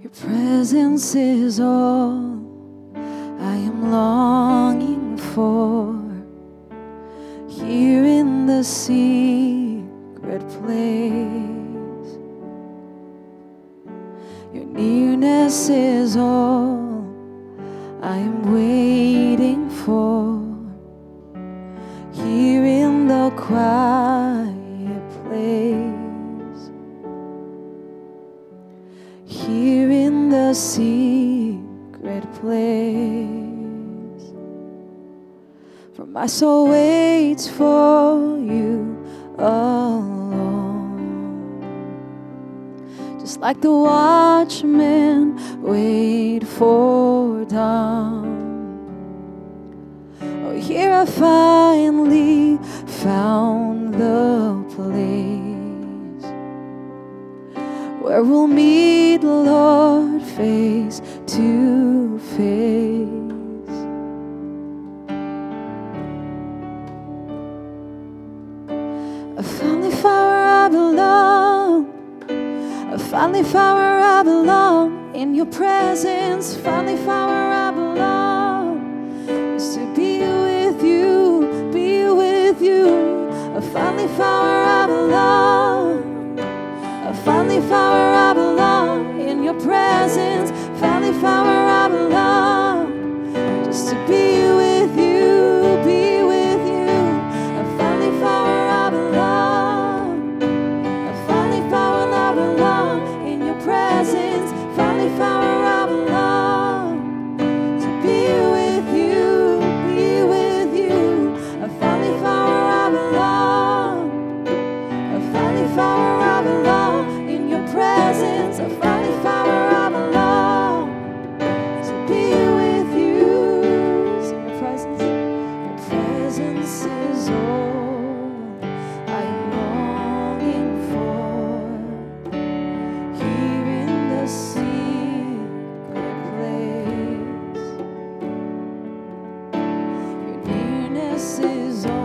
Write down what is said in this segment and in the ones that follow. Your presence is all I am longing for. Here in the secret place, your nearness is all I am waiting for. Here in the quiet place, here in the secret place, for my soul waits for you alone. Just like the watchmen wait for dawn, oh, here I finally found the place where we'll meet, Lord, face to face. I finally found where I belong. I finally found where I belong in your presence. Finally found where I belong. I finally found where I belong. I finally found where I belong in your presence. Finally found where I belong, just to be with you, be with you. I finally found where I belong. I finally found where I belong in your presence. Finally found where I belong, to be with you, be with you. I finally found where I belong. I found where I belong in your presence. I finally found where I belong, to be with you. So your presence is all I'm longing for. Here in the secret place, your nearness is all.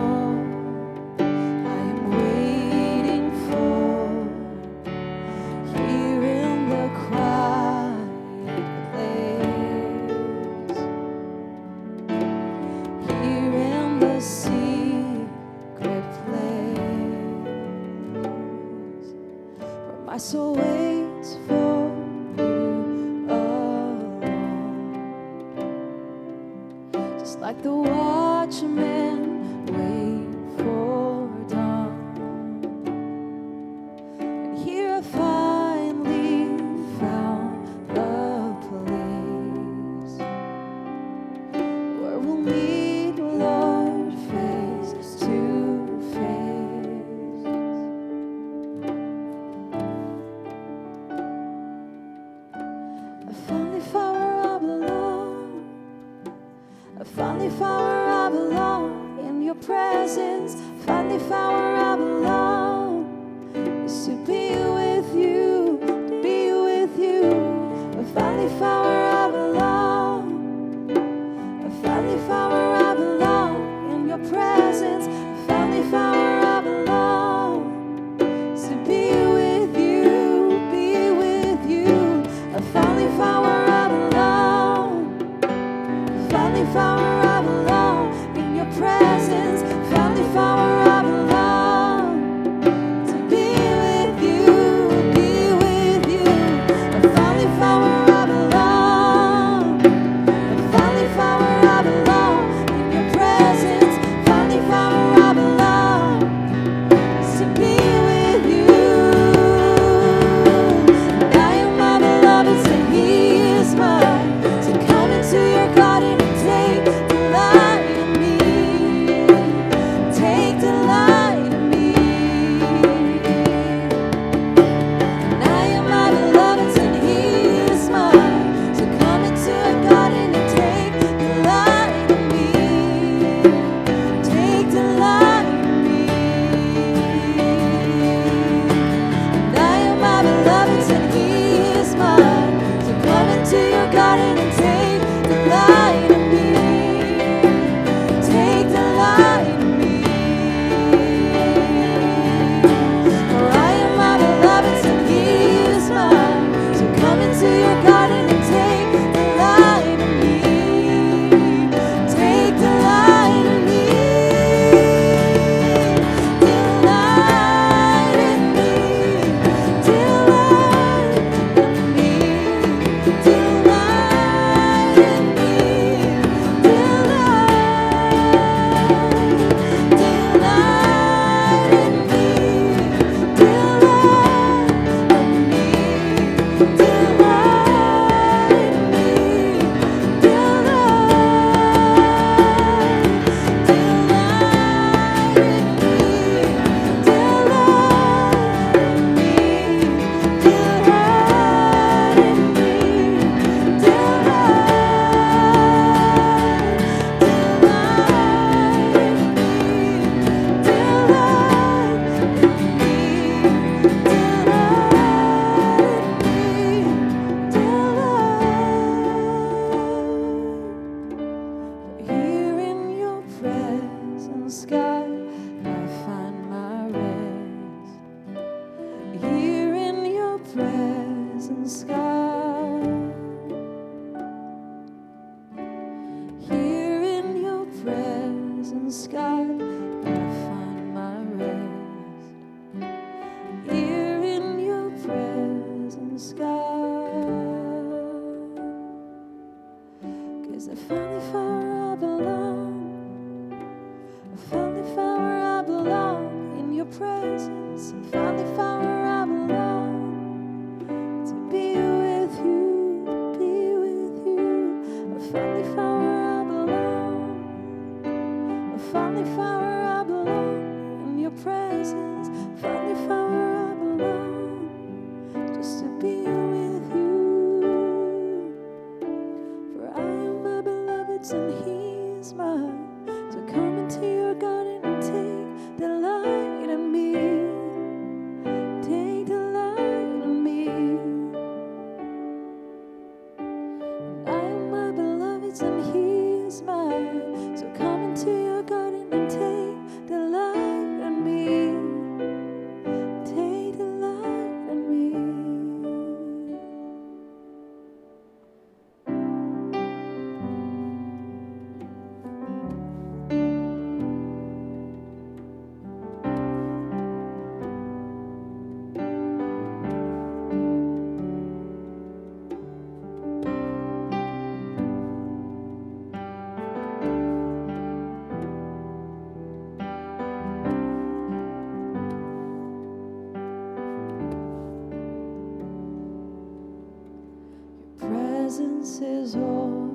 Secret place, for my soul waits for you alone. Just like the watchmen wait for dawn, and here I finally found the place where we'll meet. I finally found where I belong in your presence. Finally found where I belong, just to be with you, to be with you. I finally found where I belong. I finally found where I belong in your presence. I finally found where I belong, just to be with you, be with you. I finally found where I belong. I finally found. Presence, finally found where I belong, to be with you. sky. Cause I finally found where I belong. I finally found where I belong in your presence. I finally found where I belong to be with you, to be with you. I finally found where I belong. I finally found where I belong in your presence. I finally found where I belong. To be with you, for I am my beloved's and he is mine. So come into your garden and take delight in me, take delight in me. And I am my beloved's and he is mine. So come into your garden and take delight in me. Presence is all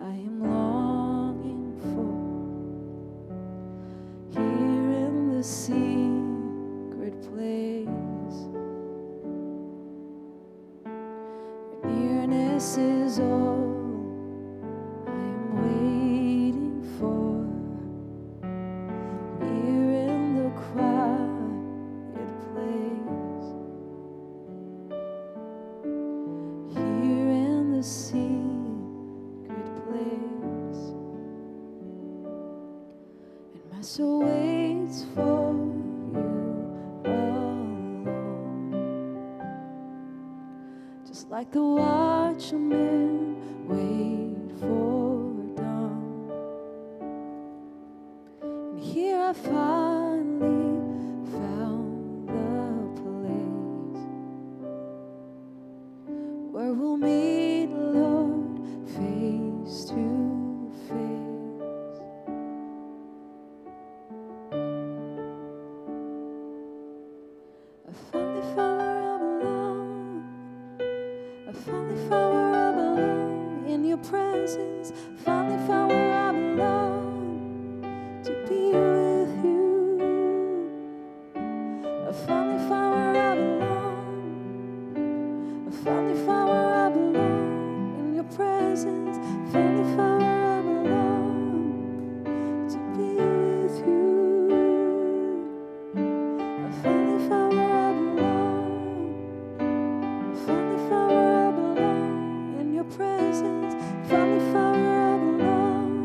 I am longing for. Here in the secret place, your nearness is all I am waiting for. Here in the quiet place, secret place, and my soul waits for you alone, just like the watchman wait for dawn. And here I finally found the place where we'll meet, Lord, face to face. I finally found where I belong. I finally found where I belong in your presence. I finally found where I belong to be with you. I finally found where I belong. I finally found where I belong. Presence, finally found where I belong to be with you. I finally found where I belong. I finally found where I belong in your presence. Finally found where I belong.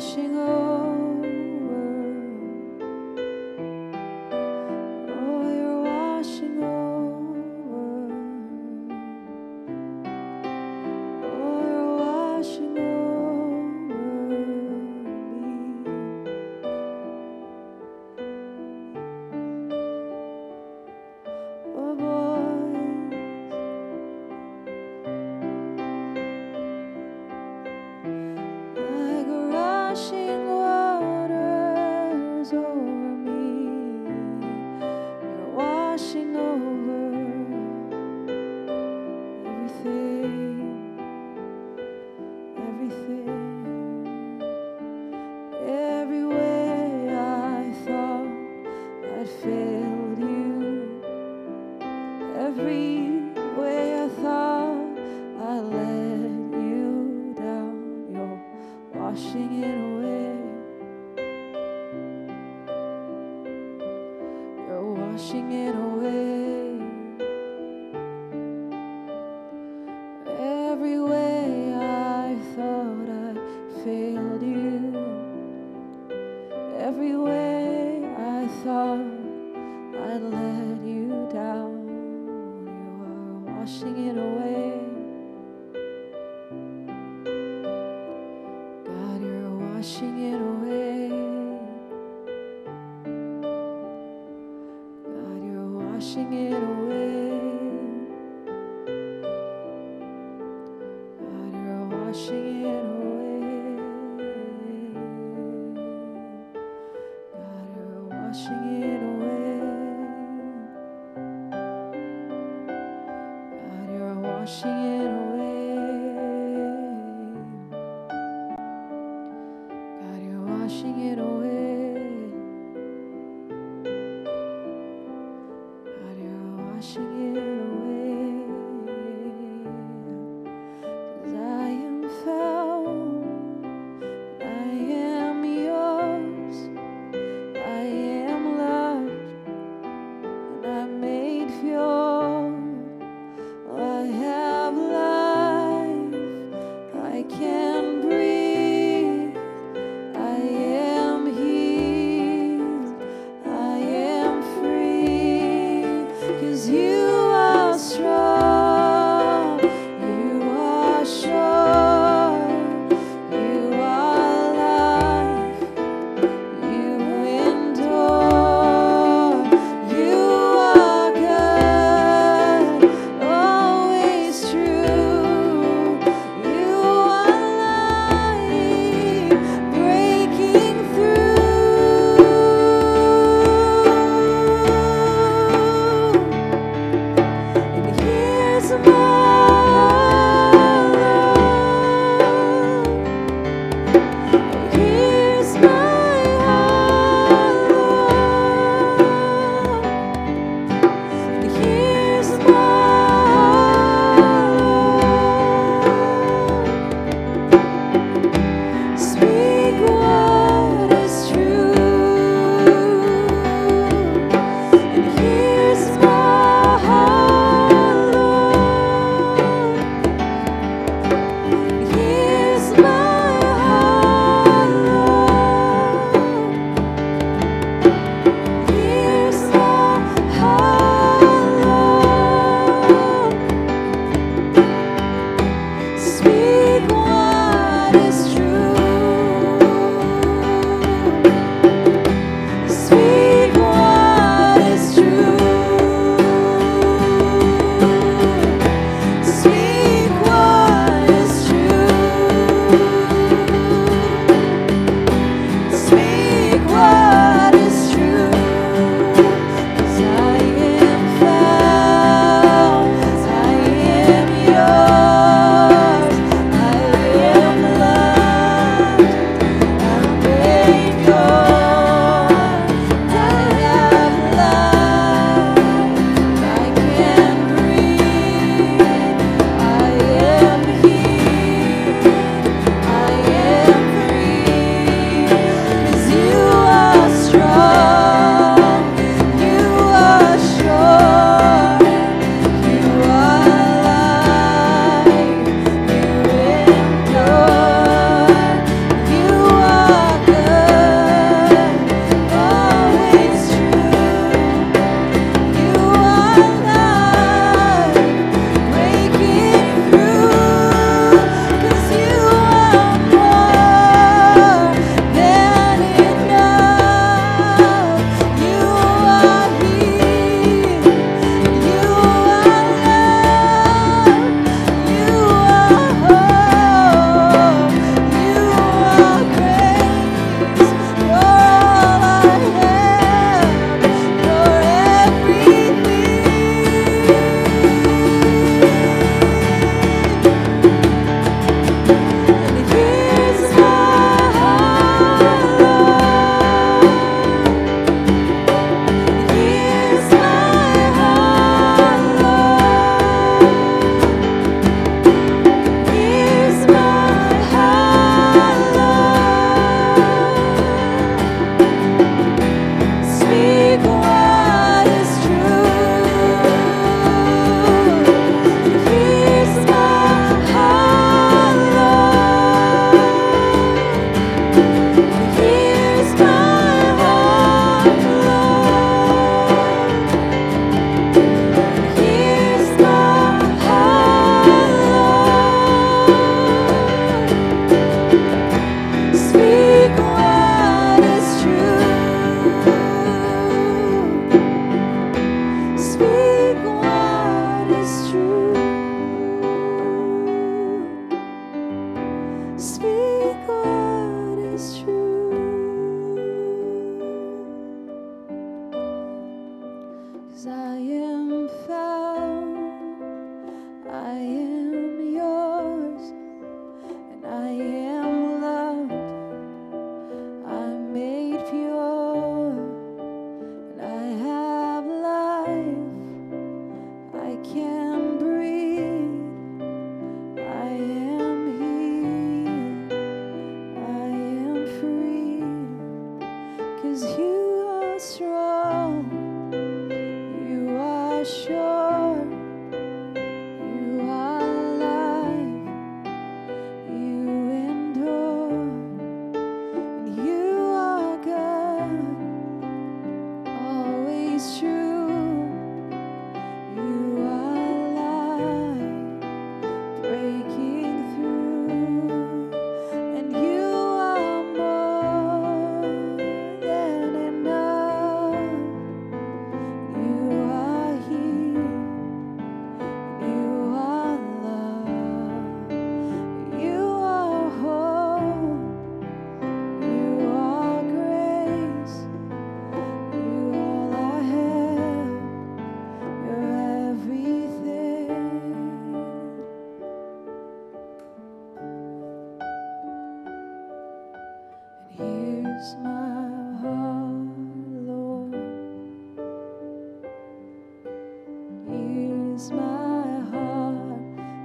washing over. Oh, you're washing over. Oh, you're washing over me. Oh, boy. Every way I thought I'd failed you, every way I thought I let you down, you're washing it away. You're washing it away. Every way I thought I failed you, every way I thought I'd let you down, you are washing it away. God, you're washing it away. God, you're washing it away. God, you're washing it away. Washing it away. God, you're washing it away. God, you're washing it away. God, you're washing it away. 'Cause I am found, I am yours, I am made pure. I have life, I can breathe, I am healed, I am free, 'cause you are strong, you are sure, you are life, you endure. You are good. sure. Here's my heart, Lord. Here's my heart,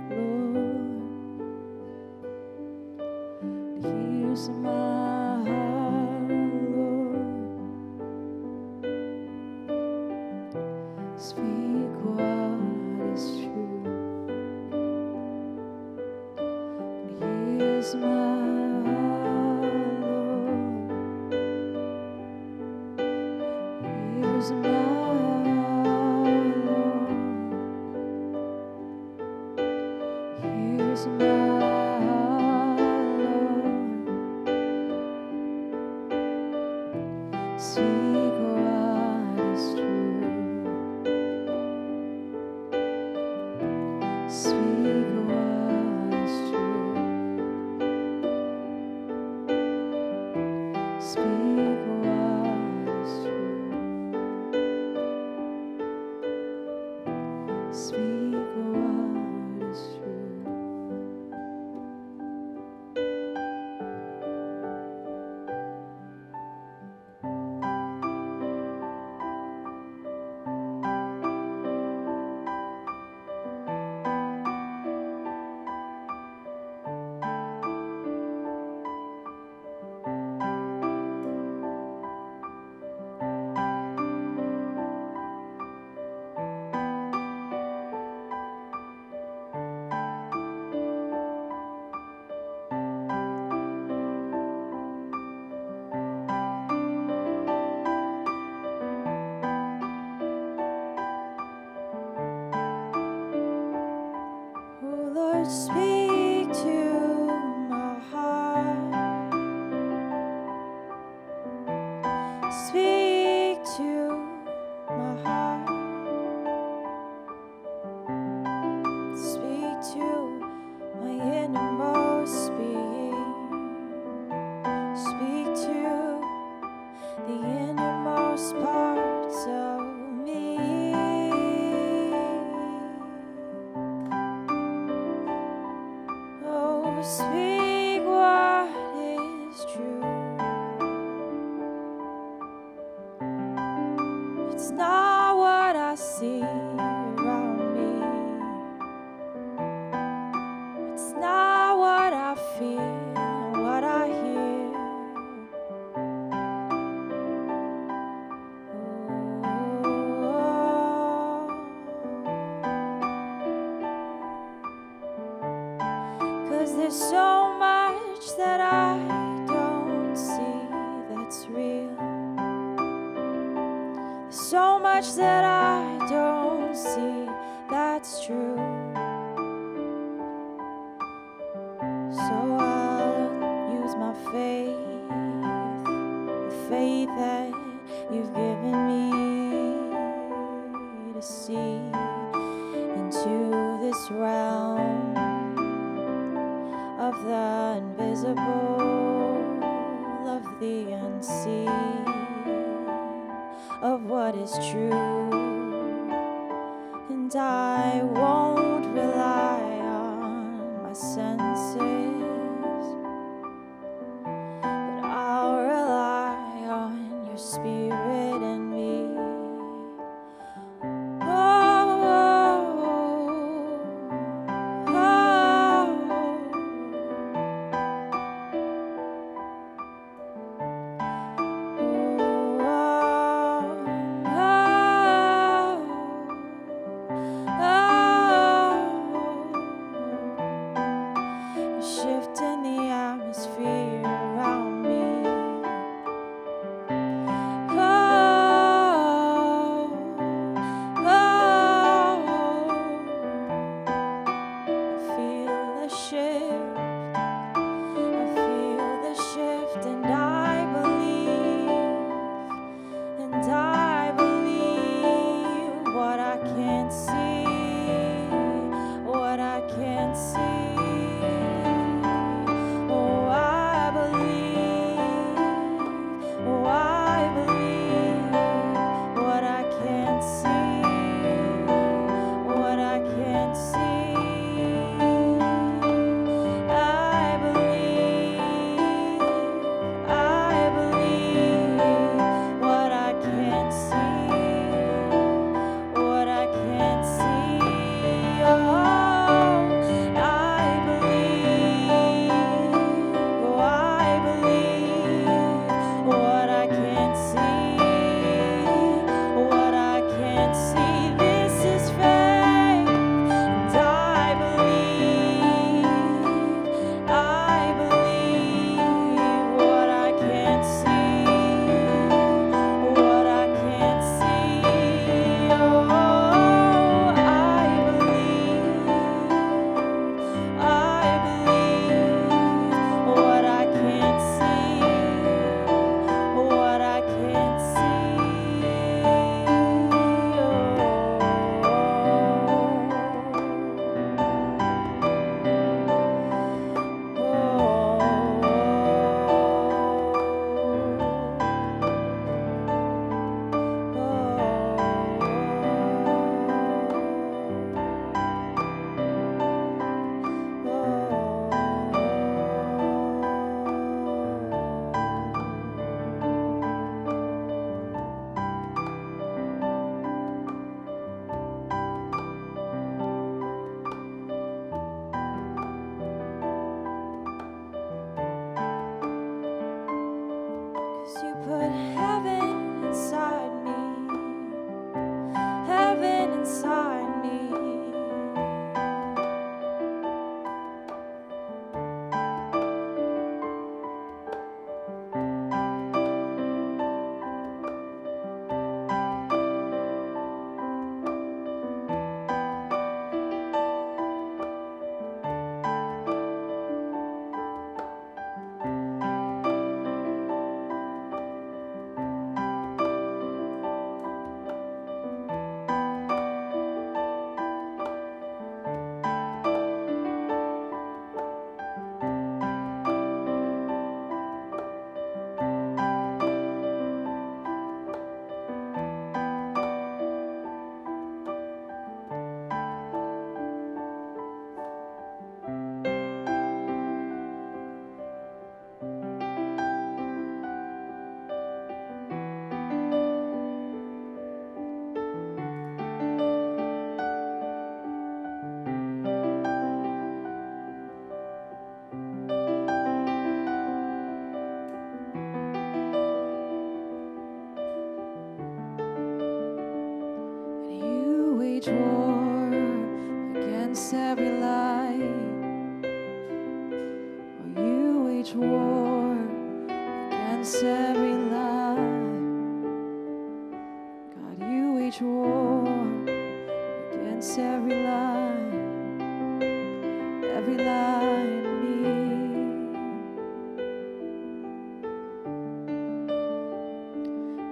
Lord. Here's my heart, Lord. Speak what is true. Here's my speak to my heart. Speak to my heart. Speak to my innermost being. Speak to the innermost parts of me. Speak what is true. It's not what I see around me. It's not what I feel, what I hear. There's so much that I don't see that's real. There's so much that I don't see that's true. So I'll use my faith, the faith that you've given me, to see into this realm of the invisible, of the unseen, of what is true. And I won't rely on my senses, but I'll rely on your spirit in me. wage war against every lie. Oh, you wage war against every lie. God, you wage war against every lie, every lie.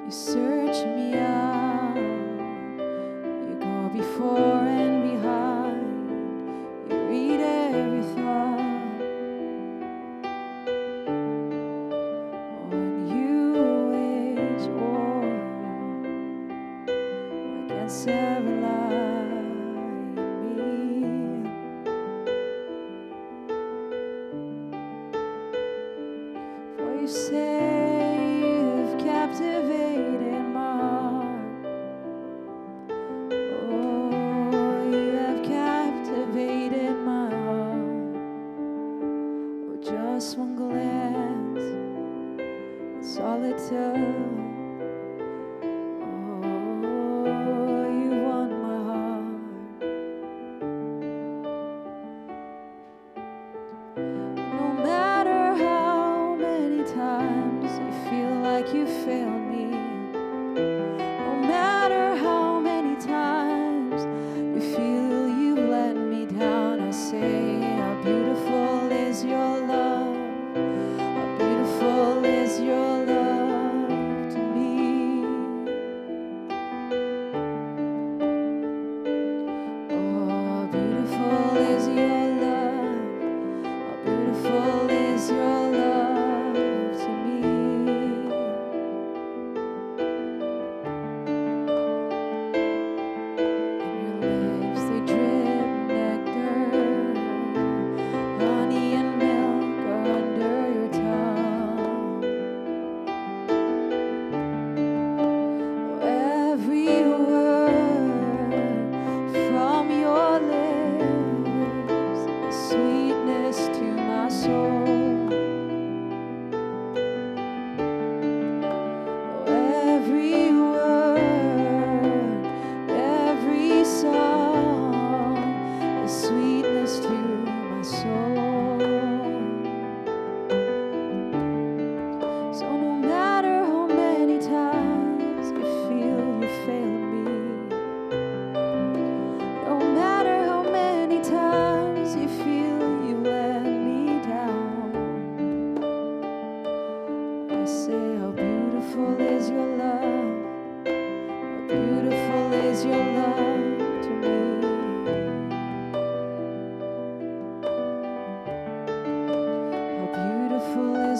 You search me out, you go before and behind, you read every thought, oh, and you wage war against every lie in me, for you say you've captivated. Just one glance, that's all it took. Oh, you won my heart. No matter how many times you feel like you failed me, no matter how many times you feel you've let me down, I say, how beautiful is your love. Your love to me. Oh, how beautiful is your love. How beautiful is your love to me. And your lips, they drip nectar, honey and milk are under your tongue.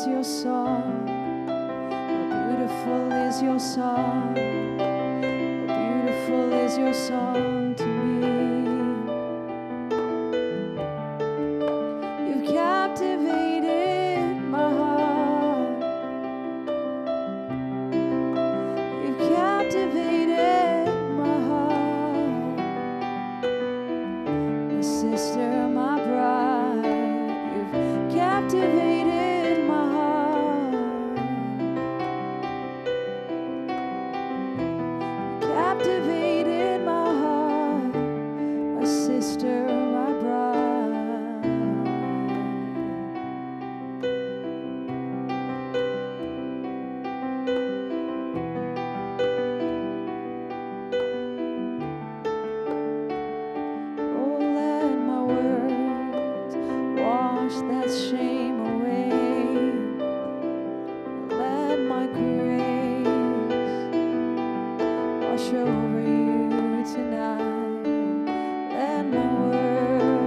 Your song, how beautiful is your song, how beautiful is your song to me. You've captivated my heart, you've captivated my heart, my sister, my bride, you've captivated. Captivated my heart, my sister, my bride. Oh, let my words wash that shame away. Let my grace over you tonight, and my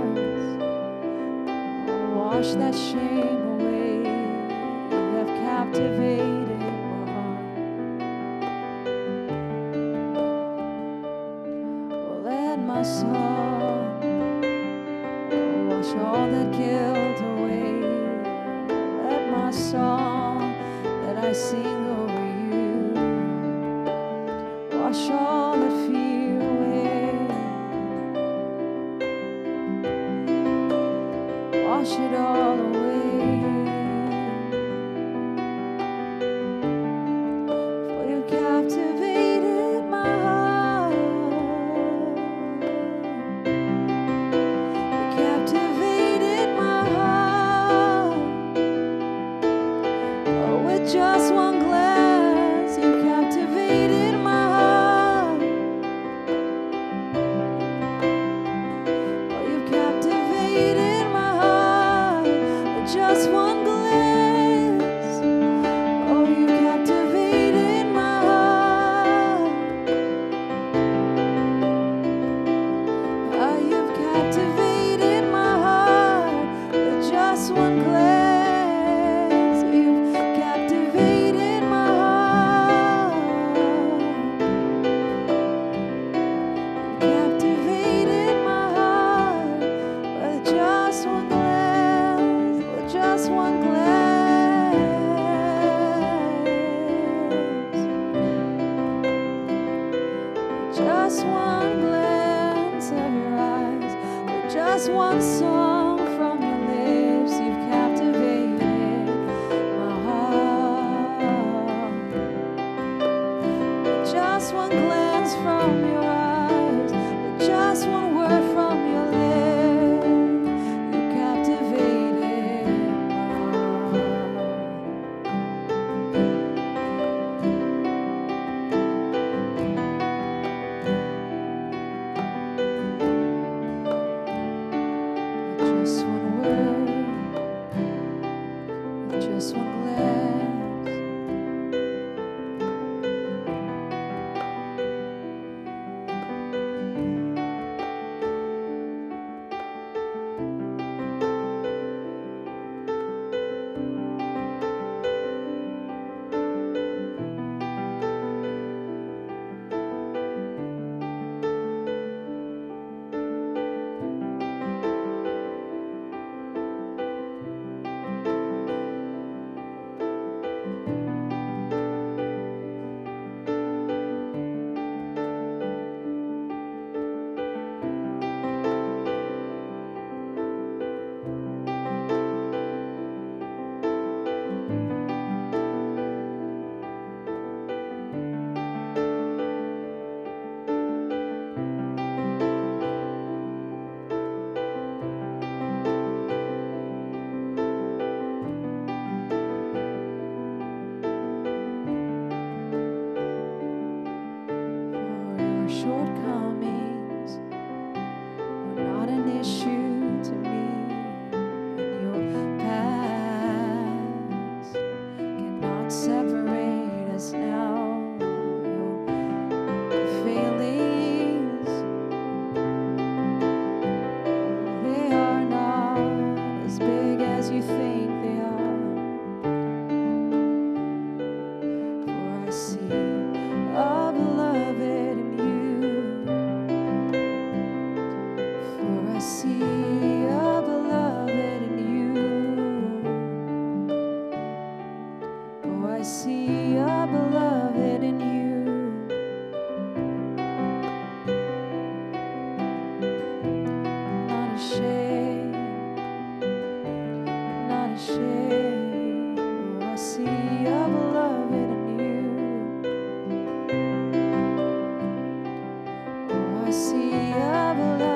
words will wash that shame away. You have captivated my heart. Oh, let my song wash all that guilt away. Let my song that I sing over you wash all that fear away. Wash it all away. For you captivated my heart. just one song from your lips, you've captivated my heart. With just one glance from your eyes, with just one word from your lips, you've captivated my heart. With just one word, with just one glance. Shortcomings are not an issue to me, and your past cannot separate us now. Your failings, they are not as big as you think they are, for I see a beloved. I see a beloved in you. Oh, I see a beloved in you. I'm not ashamed, I'm not ashamed. Oh, I see a beloved in you. Oh, I see a beloved.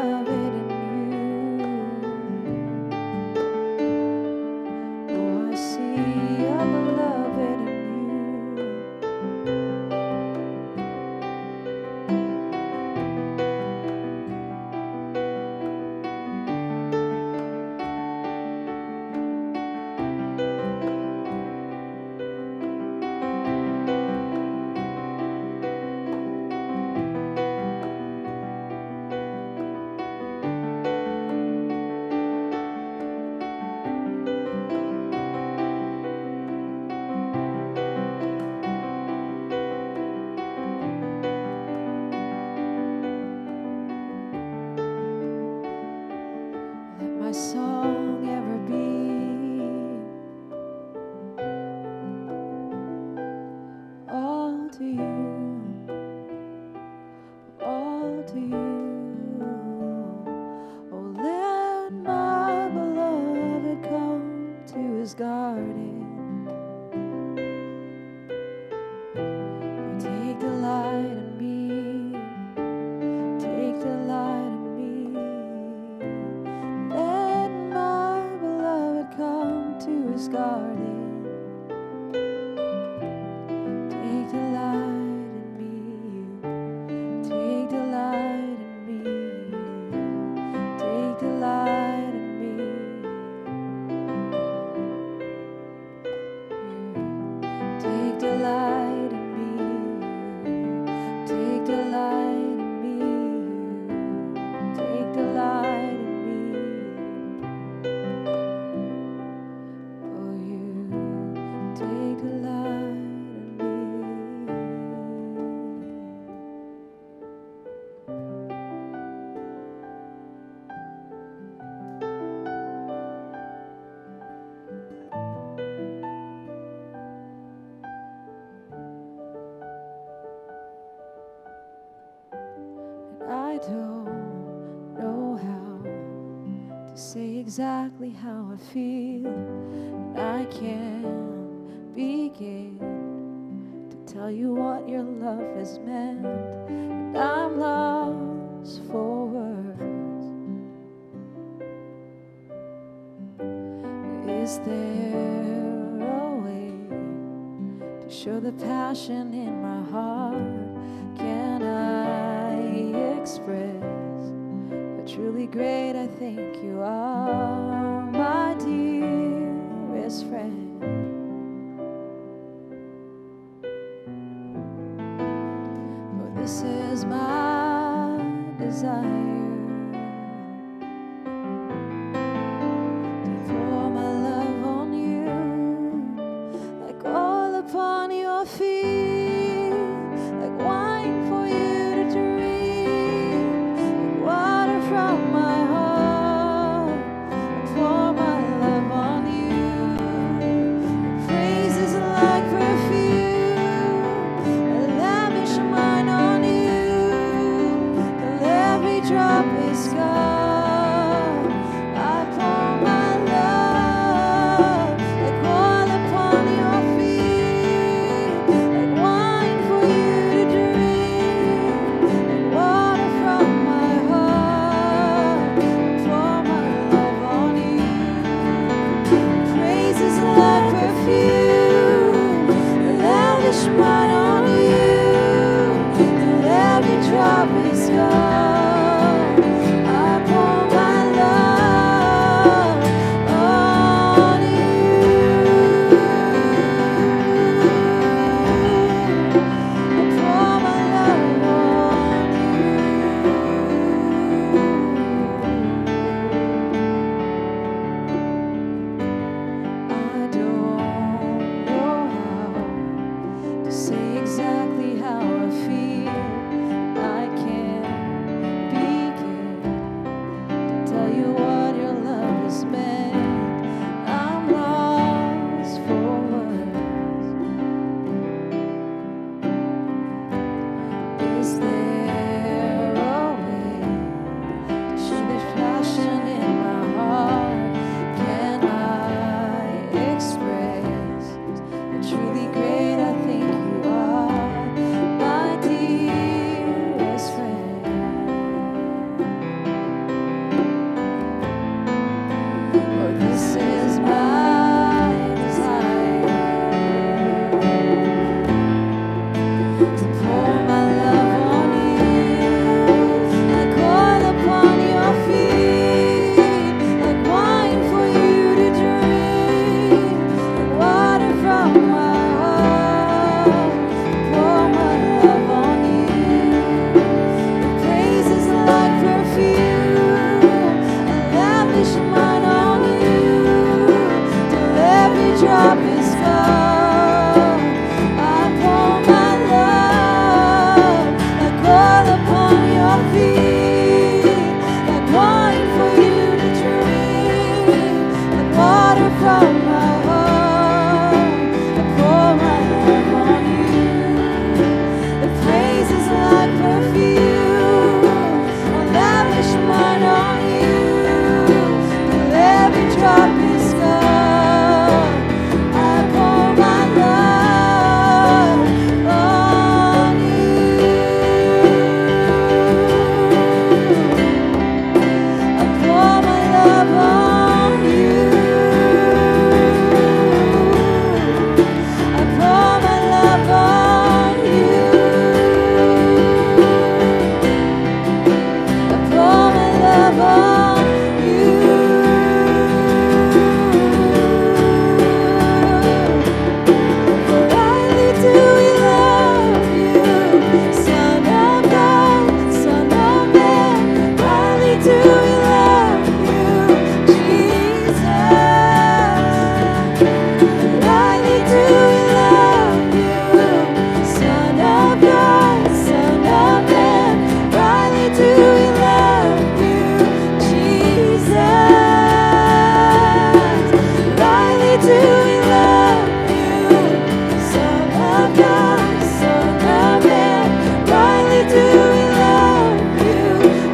My song ever be all to you, all to you. Oh, let my beloved come to his garden, oh, take delight in me, take delight in me. Garden, take delight in me, take delight in me, take delight in me, take delight in me, take delight in me, take delight in me. I don't know how say exactly how I feel. And I can't begin to tell you what your love has meant. And I'm lost for words. Is there a way to show the passion in my heart? Can I express truly great, I think you are, my dearest friend. Oh, this is my desire, to pour my love on you, like all upon your feet.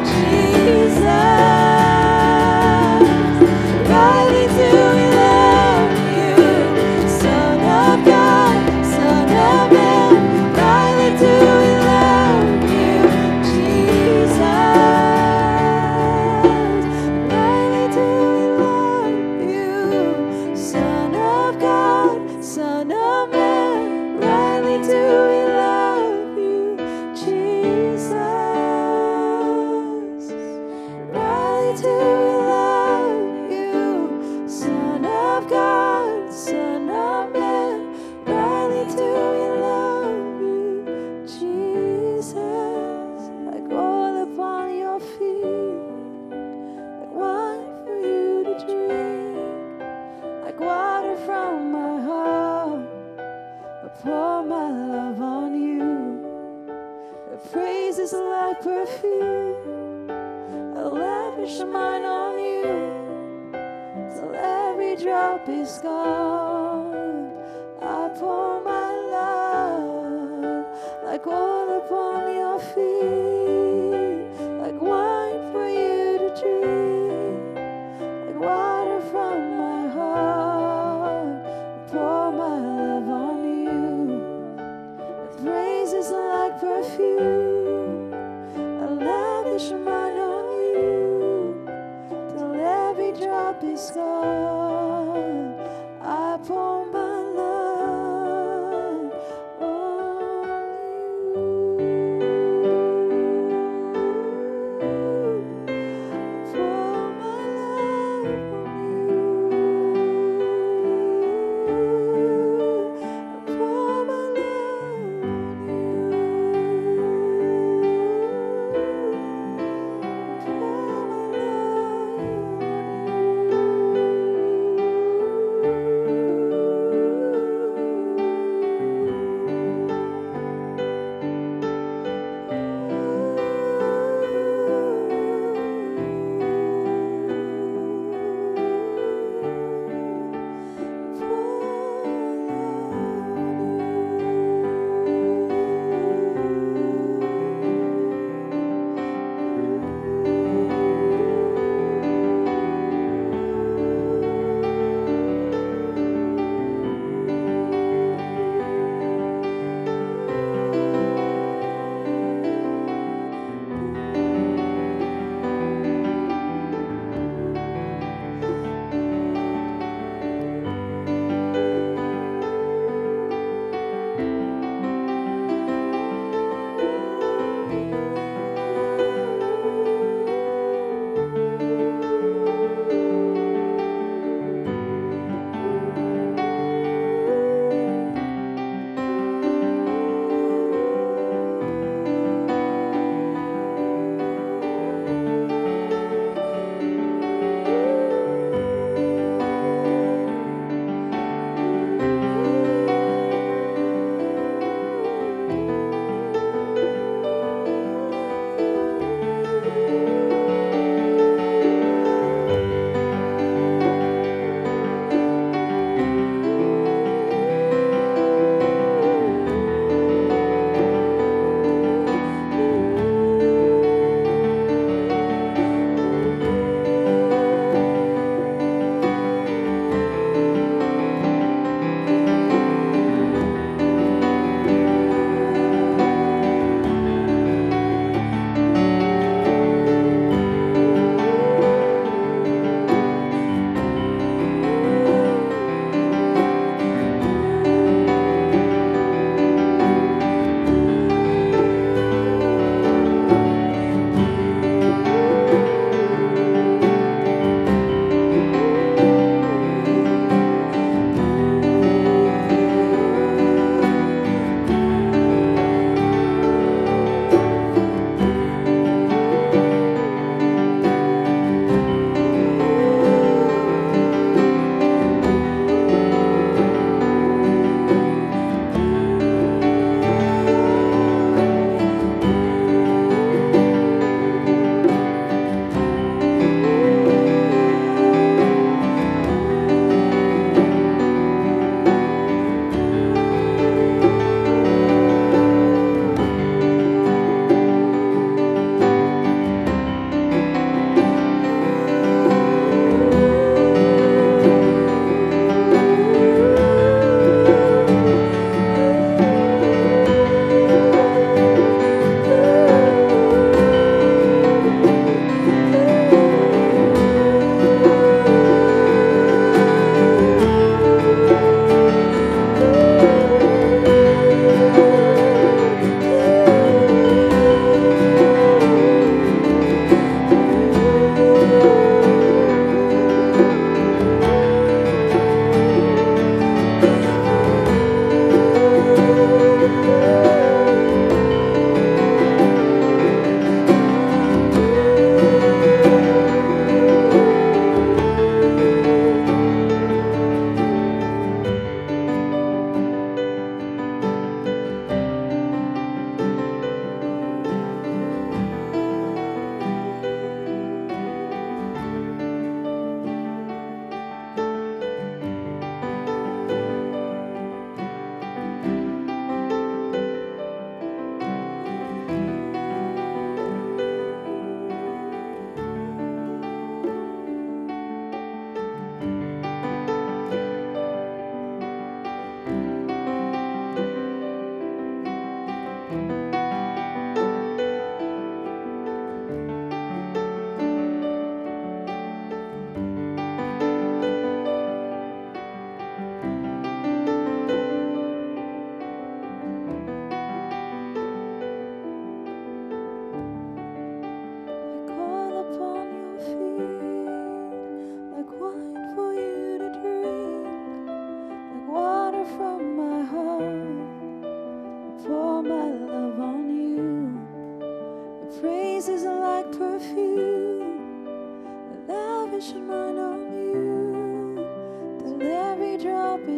Jesus.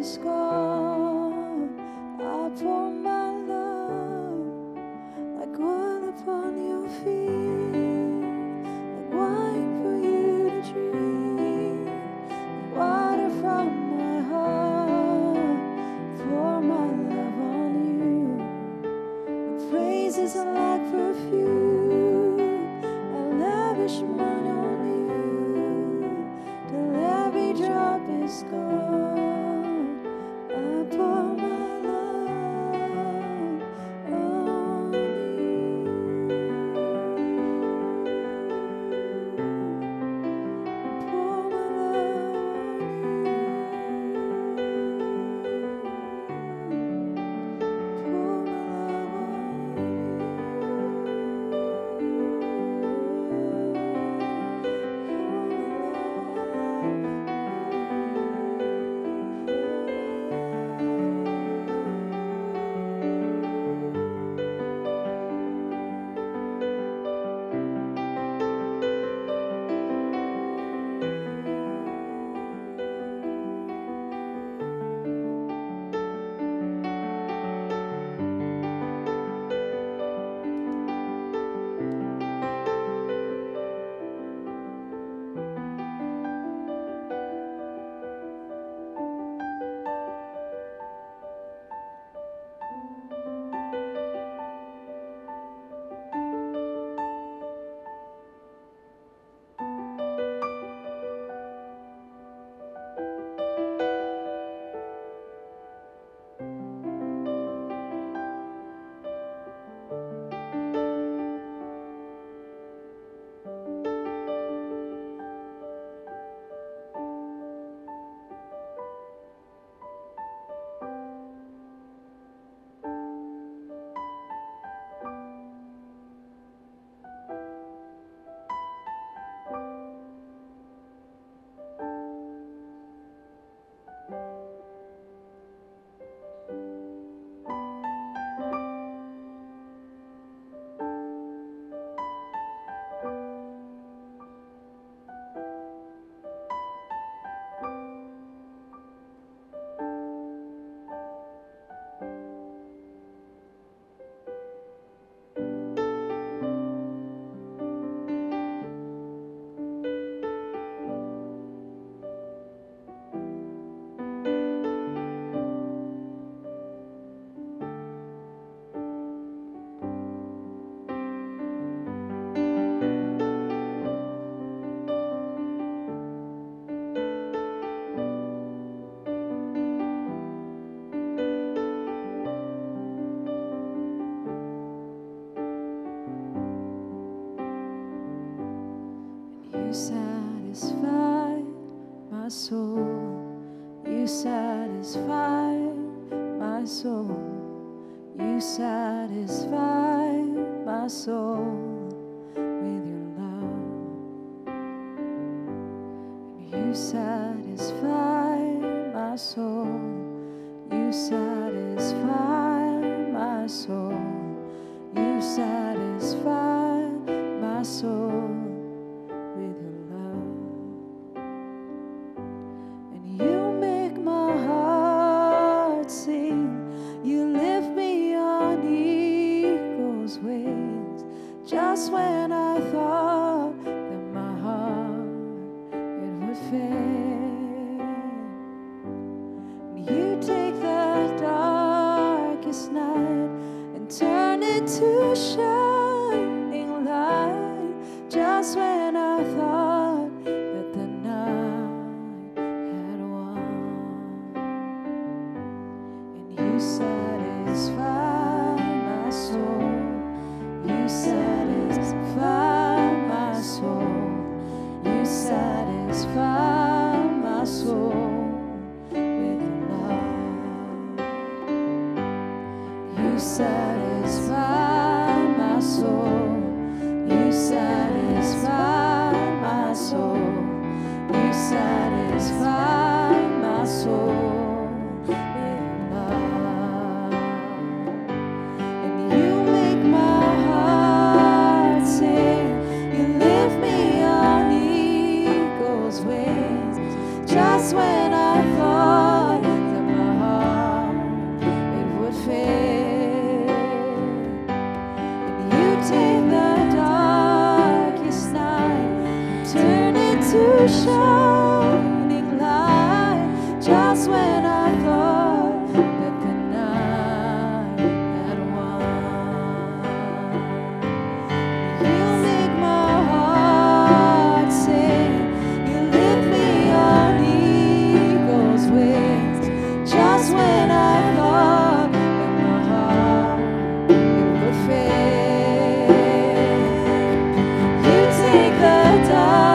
is gone. I pour my love like oil upon your feet, like wine for you to drink, like water from my heart. Pour my love on you. Your praises are like perfume. I lavish mine on you till every drop is gone. You satisfy my soul. You satisfy my soul. You satisfy my soul with your love. You satisfy my soul. You satisfy my soul. You satisfy my soul. Just when I thought that my heart it would fail, you take the darkest night and turn it to shining. to shining light just when I thought that the night had won. You make my heart sing, you lift me on eagle's wings just when I thought that my heart it would fail. You take the dark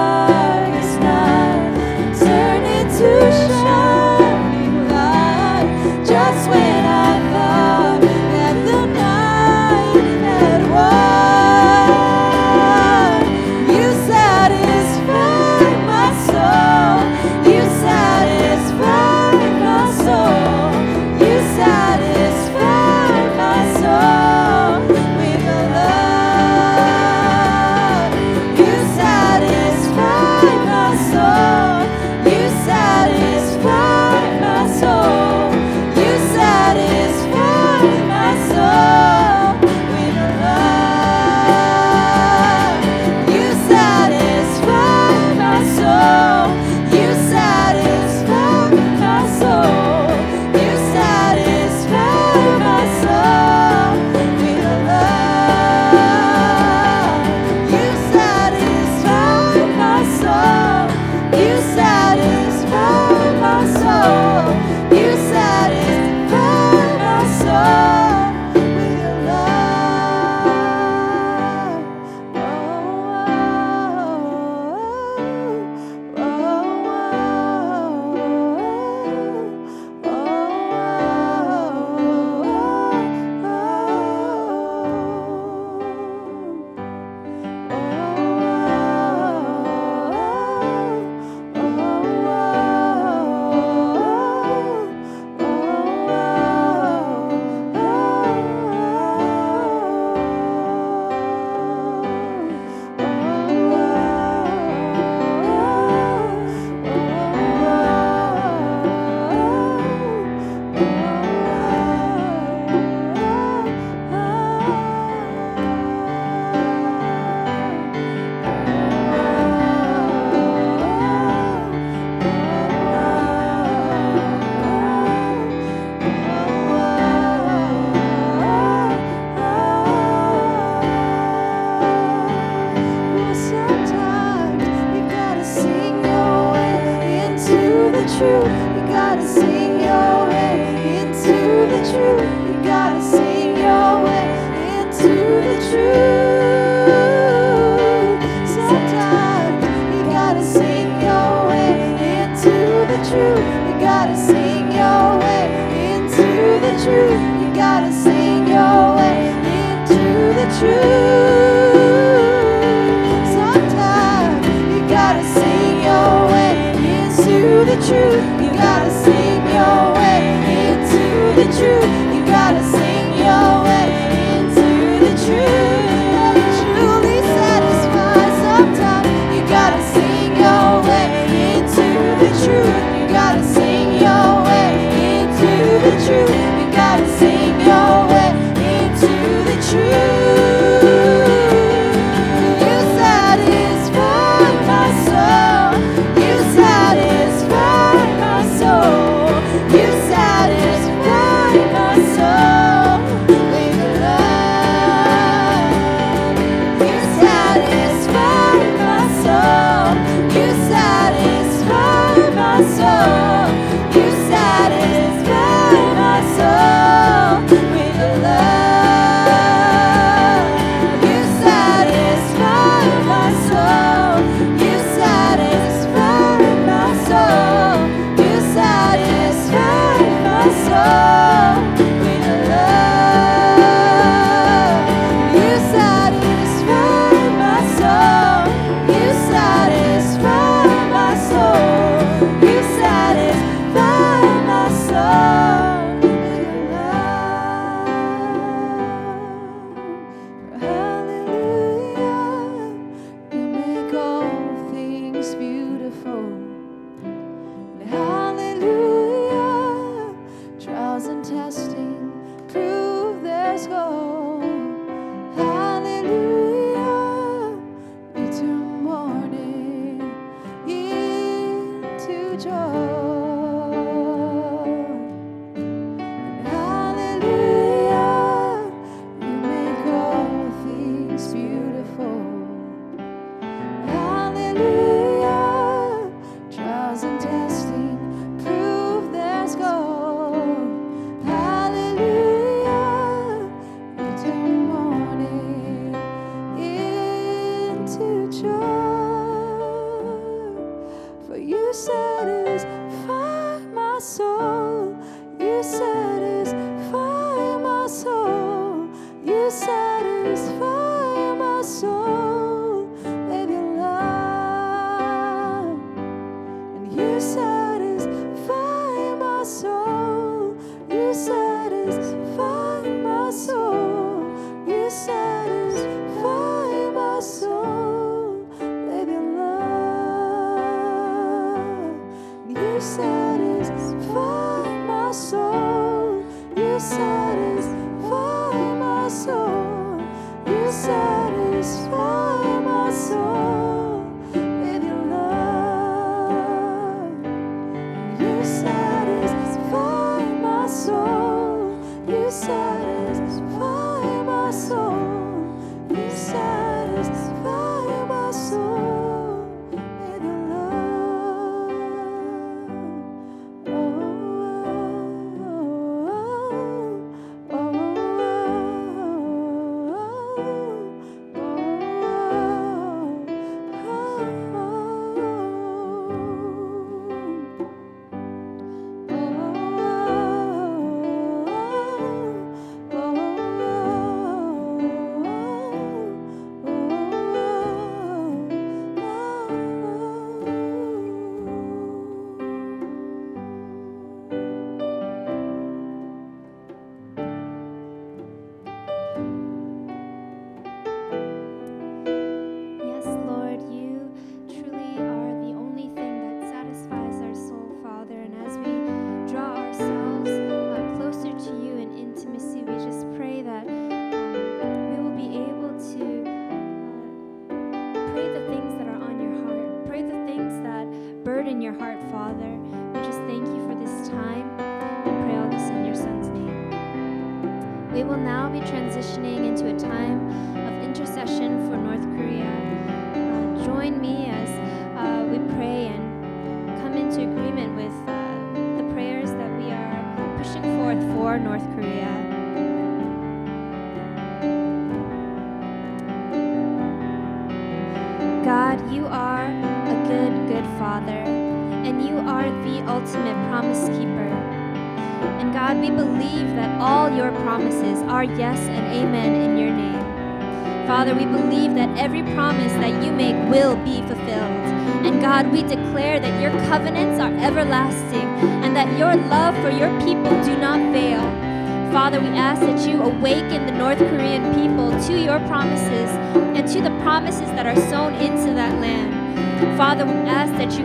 truth. You gotta sing your way into the truth. You gotta sing your way into the truth. Sometimes you gotta sing your way into the truth. You gotta sing your way into the truth. You gotta sing your way into the truth. Sometimes you gotta sing your way into the truth, you gotta sing your way into the truth, you gotta sing your way into the truth. And it truly satisfies. Sometimes you gotta sing your way into the truth, you gotta sing your way into the truth, you gotta sing your way into the truth.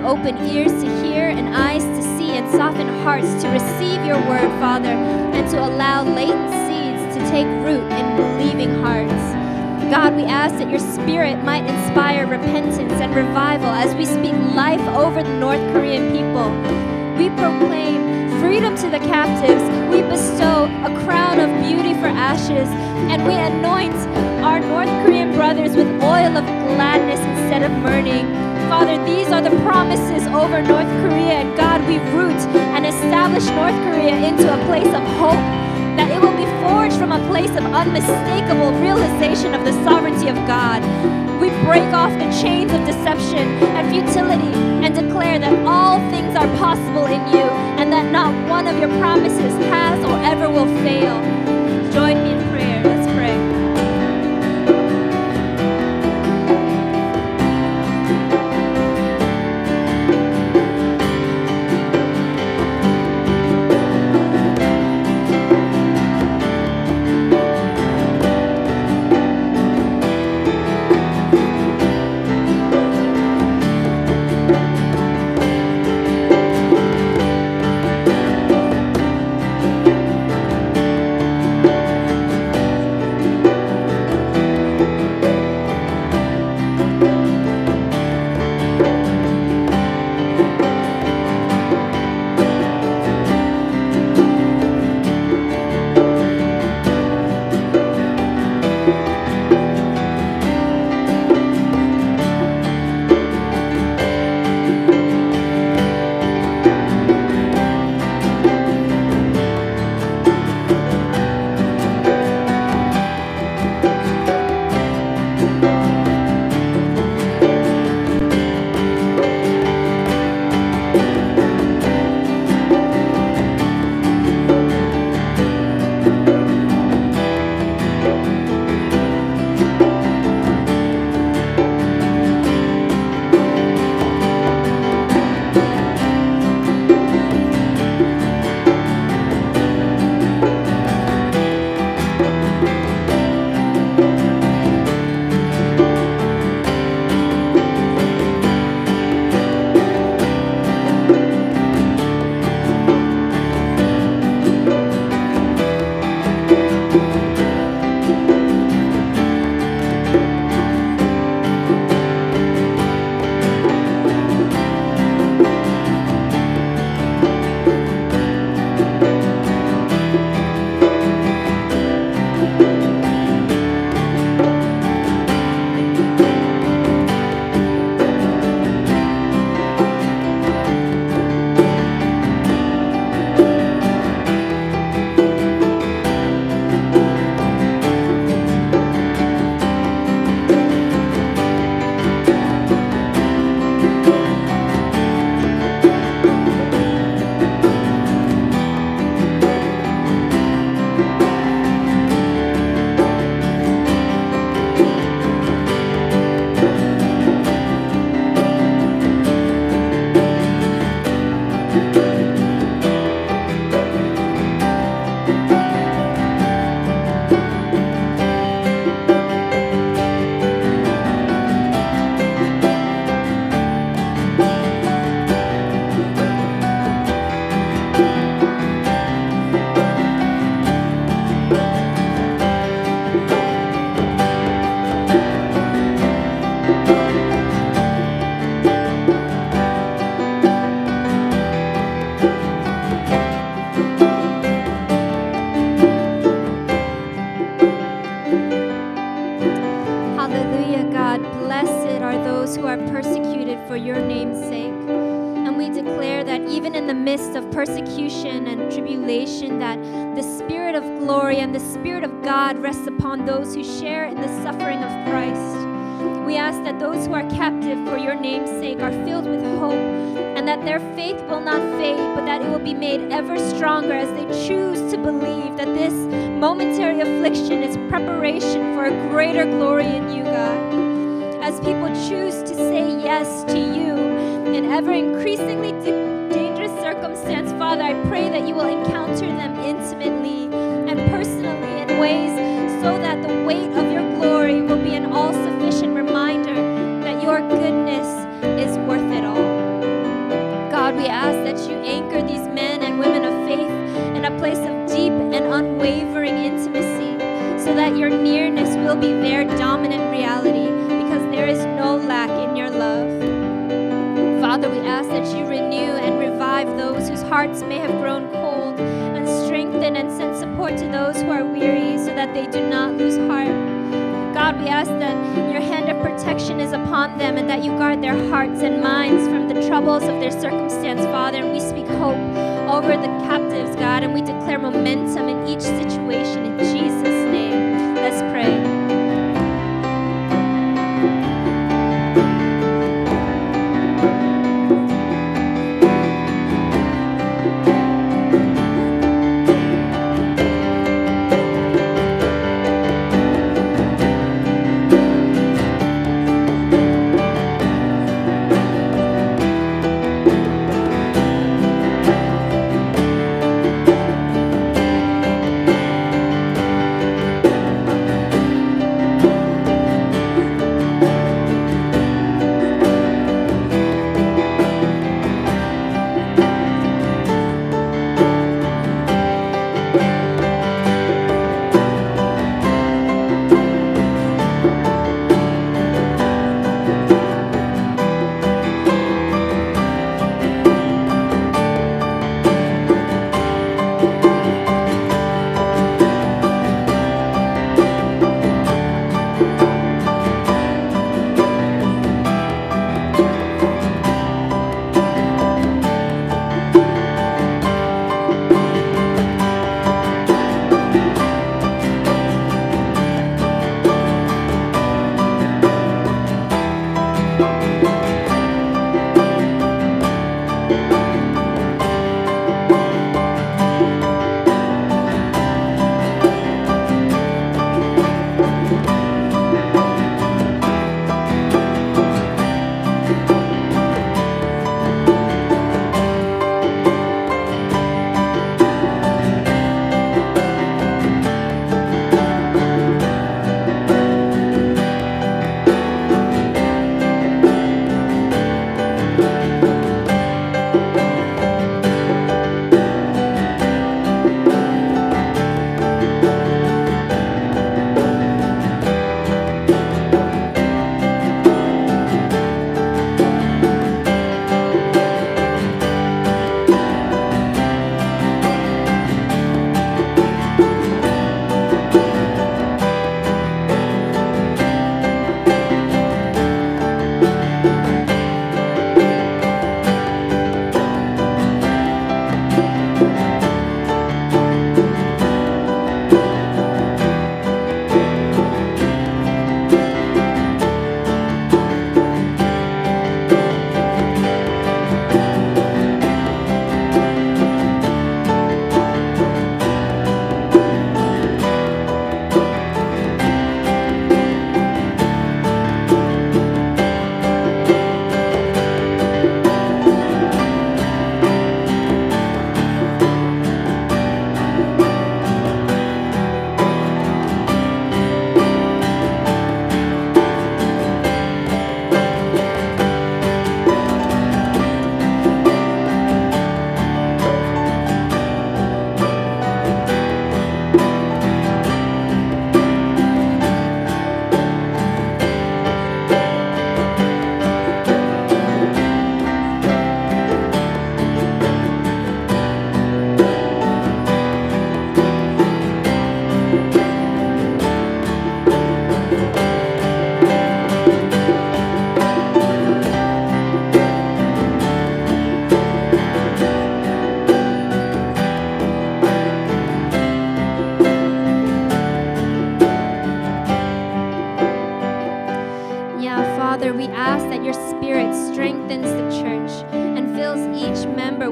Open ears to hear and eyes to see and soften hearts to receive your word, Father, and to allow latent seeds to take root in believing hearts. God, we ask that your spirit might inspire repentance and revival as we speak life over the North Korean people. We proclaim freedom to the captives. We bestow a crown of beauty for ashes, and we anoint our North Korean brothers with oil of gladness instead of mourning. Father, these are the promises over North Korea, and God, we root and establish North Korea into a place of hope, that it will be forged from a place of unmistakable realization of the sovereignty of God. We break off the chains of deception and futility and declare that all things are possible in you, and that not one of your promises has or ever will fail. Join me in prayer. Let's pray.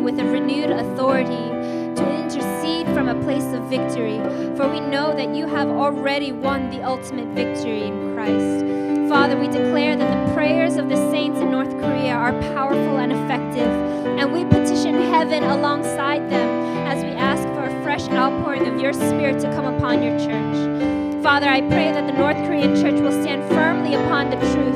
with a renewed authority to intercede from a place of victory, for we know that you have already won the ultimate victory in Christ. Father, we declare that the prayers of the saints in North Korea are powerful and effective, and we petition heaven alongside them as we ask for a fresh outpouring of your Spirit to come upon your church. Father, I pray that the North Korean church will stand firmly upon the truth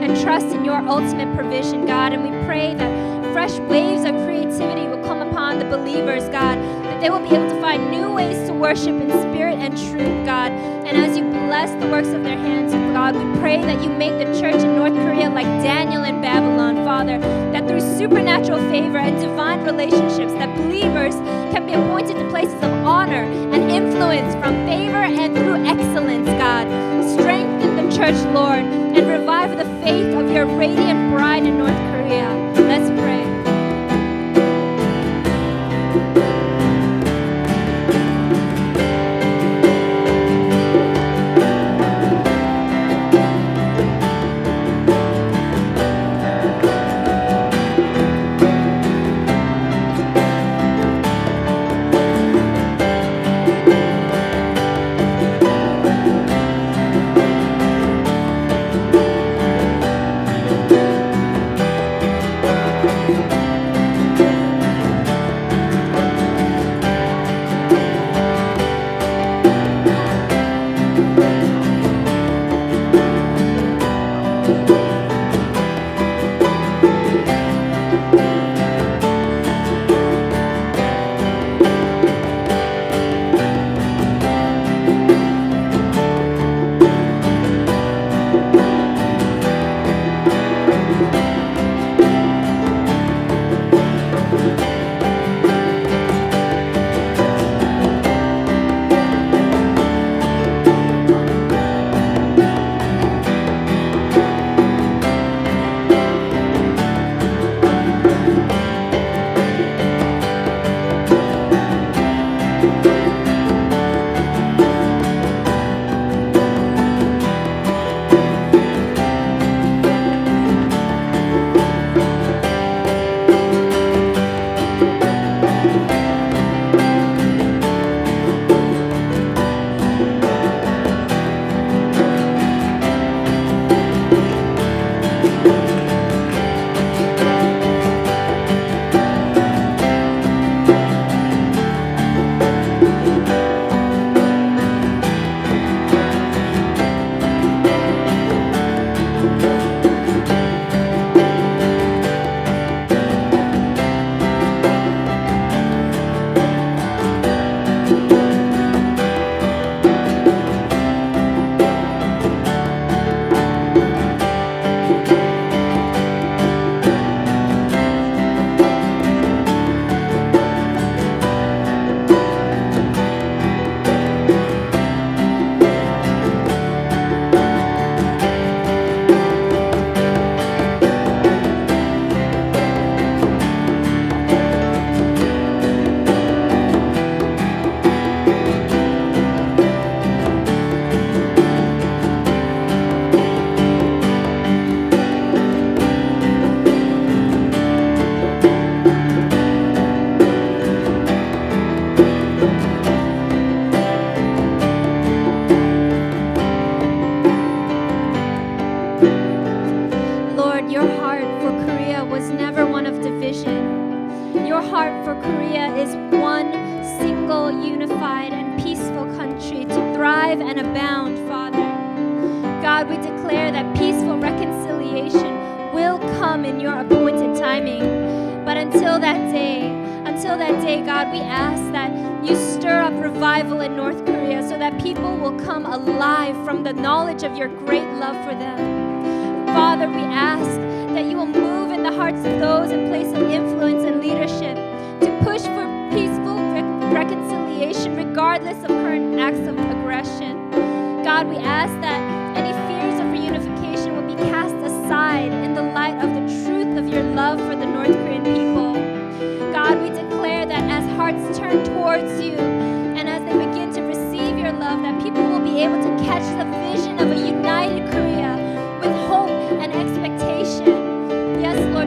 and trust in your ultimate provision, God, and we pray that fresh waves of creativity will come upon the believers, God, that they will be able to find new ways to worship in spirit and truth, God, and as you bless the works of their hands, God, we pray that you make the church in North Korea like Daniel in Babylon, Father, that through supernatural favor and divine relationships, that believers can be appointed to places of honor and influence from favor and through excellence, God. Strengthen the church, Lord, and revive the faith of your radiant bride in North Korea. Let's pray.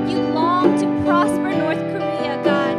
You long to prosper North Korea, God,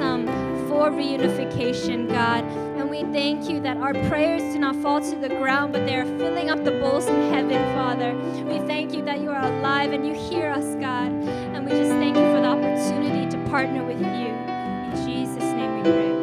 momentum for reunification, God. And we thank you that our prayers do not fall to the ground, but they are filling up the bowls in heaven, Father. We thank you that you are alive and you hear us, God. And we just thank you for the opportunity to partner with you. In Jesus' name we pray.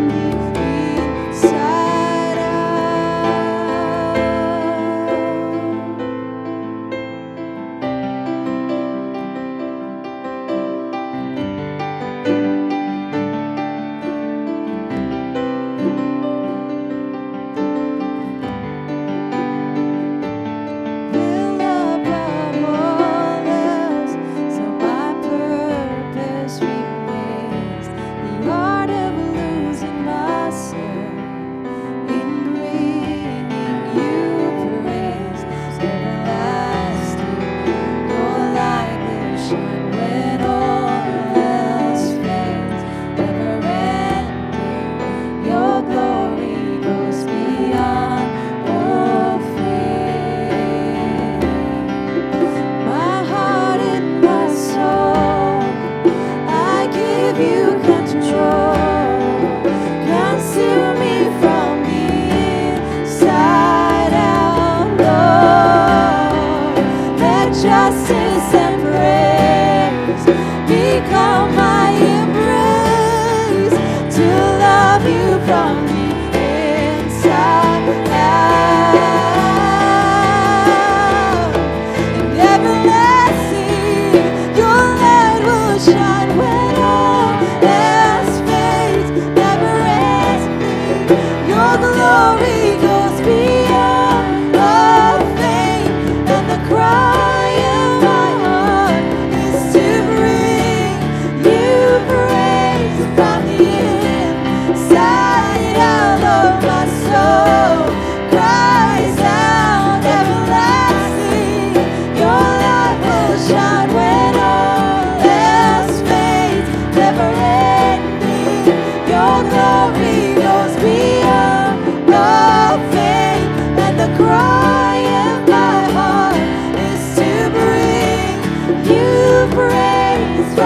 From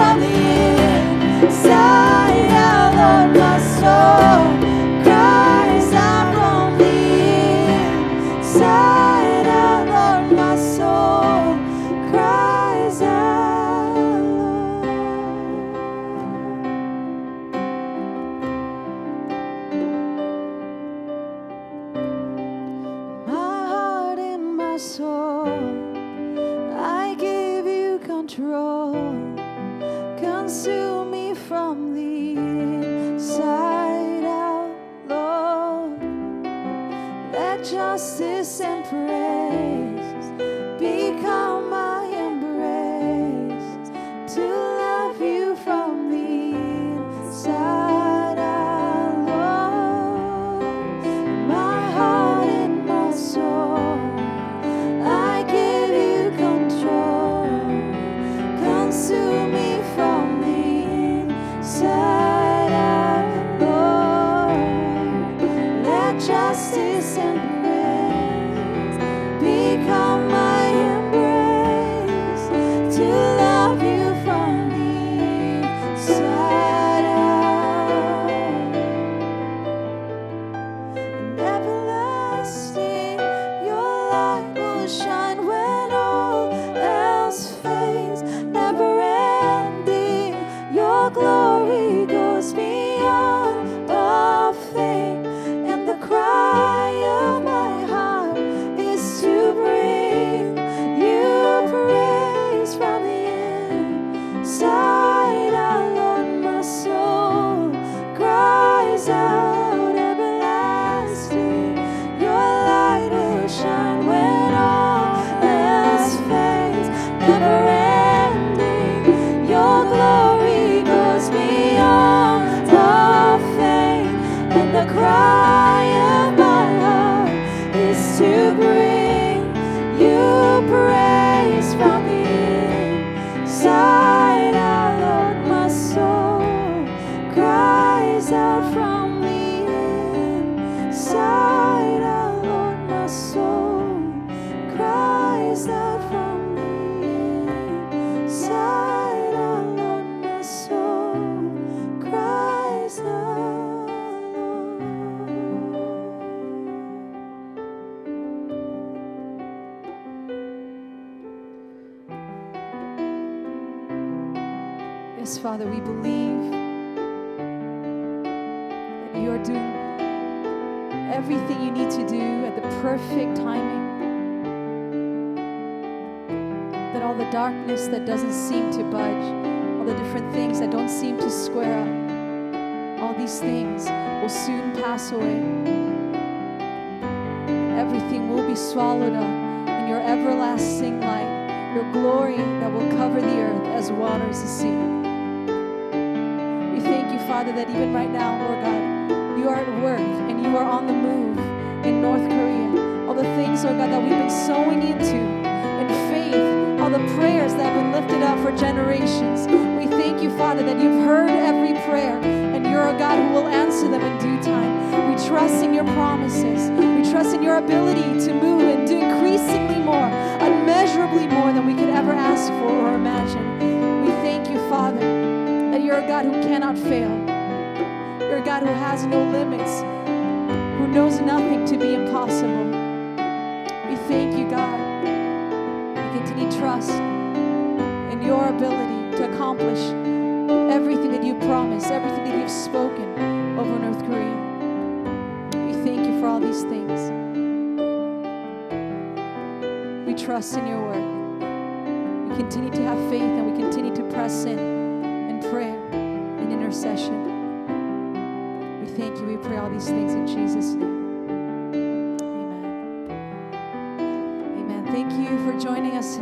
the inside out of my soul. cries out from the inside. Oh Lord, my soul cries out from the inside. Oh Lord, my soul cries out. Yes, Father, we believe you are doing everything you need to do at the perfect timing. That all the darkness that doesn't seem to budge, all the different things that don't seem to square up, all these things will soon pass away. Everything will be swallowed up in your everlasting light, your glory that will cover the earth as waters the sea. We thank you, Father, that even right now, Lord God, you are at work and you are on the move in North Korea. All the things, Lord God, that we've been sowing into in faith, all the prayers that have been lifted up for generations. We thank you, Father, that you've heard every prayer and you're a God who will answer them in due time. We trust in your promises. We trust in your ability to move and do increasingly more, immeasurably more than we could ever ask for or imagine. We thank you, Father, that you're a God who cannot fail. You're a God who has no limits, who knows nothing to be impossible. We thank you, God. We continue to trust in your ability to accomplish everything that you've promised, everything that you've spoken over North Korea. We thank you for all these things. We trust in your work. We continue to have faith and we continue to press in prayer and intercession. Thank you. We pray all these things in Jesus' name. Amen. Amen. Thank you for joining us today.